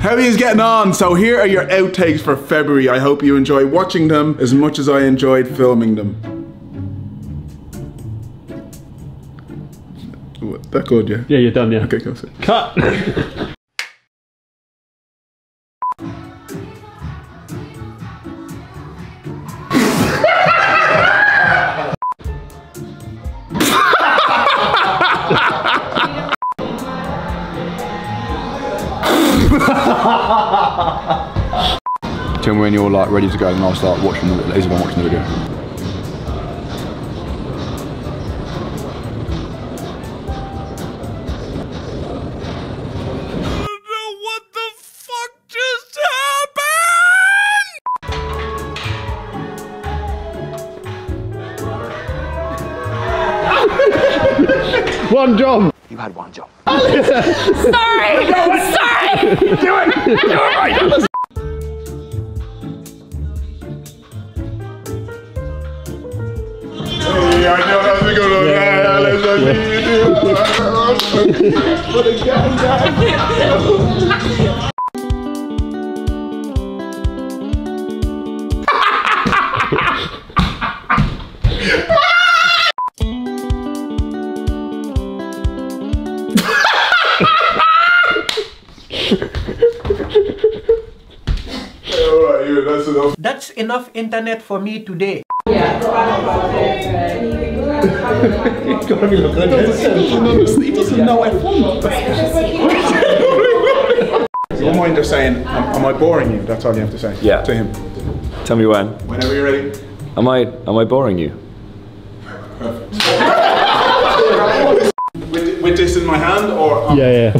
Heavy's getting on, so here are your outtakes for February. I hope you enjoy watching them as much as I enjoyed filming them. That good, yeah? Yeah, you're done, yeah. Okay, go sit. Cut! Tim, when you're like ready to go, and I'll start watching the video. Isabel watching the video. One job. You had one job. Sorry. Sorry. Do it. Do it right. Yeah, that's enough internet for me today. Yeah. He doesn't know F1. Your mind is saying, am I boring you? That's all you have to say. Yeah. To him. Tell me when. Whenever you're ready. Am I boring you? With this in my hand or? Yeah, yeah.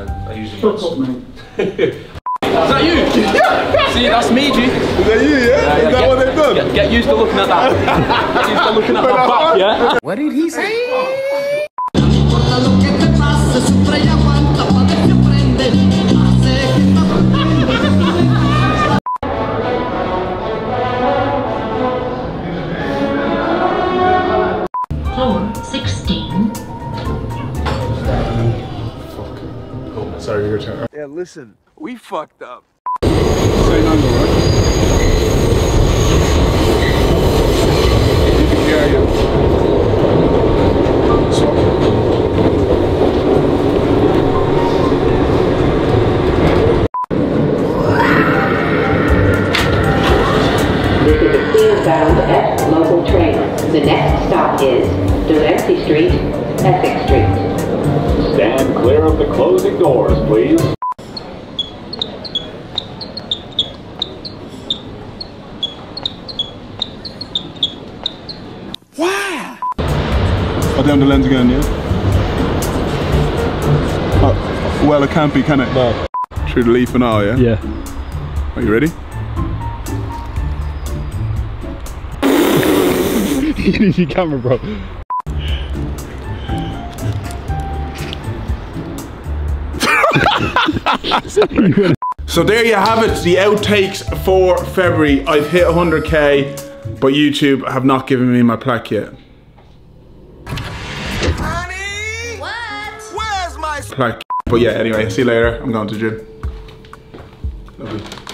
I usually use. Is that you? Yeah. See, that's me, G. Is that you, yeah? Is that what they've done? Get used to looking at that. Get used to looking at that back, yeah? What did he say? Yeah, listen, we fucked up. Say no more, right? Yeah, yeah. Stop. This is bound F local train. The next stop is Delancey Street, Essex Street. Stand clear of the closing doors, please. Down the lens again, yeah? Oh, well, it can't be, can it? No. Through the leaf and all, yeah? Yeah. Are you ready? You need your camera, bro. So there you have it, the outtakes for February. I've hit 100K, but YouTube have not given me my plaque yet. But yeah, anyway, see you later. I'm going to the gym. Lovely.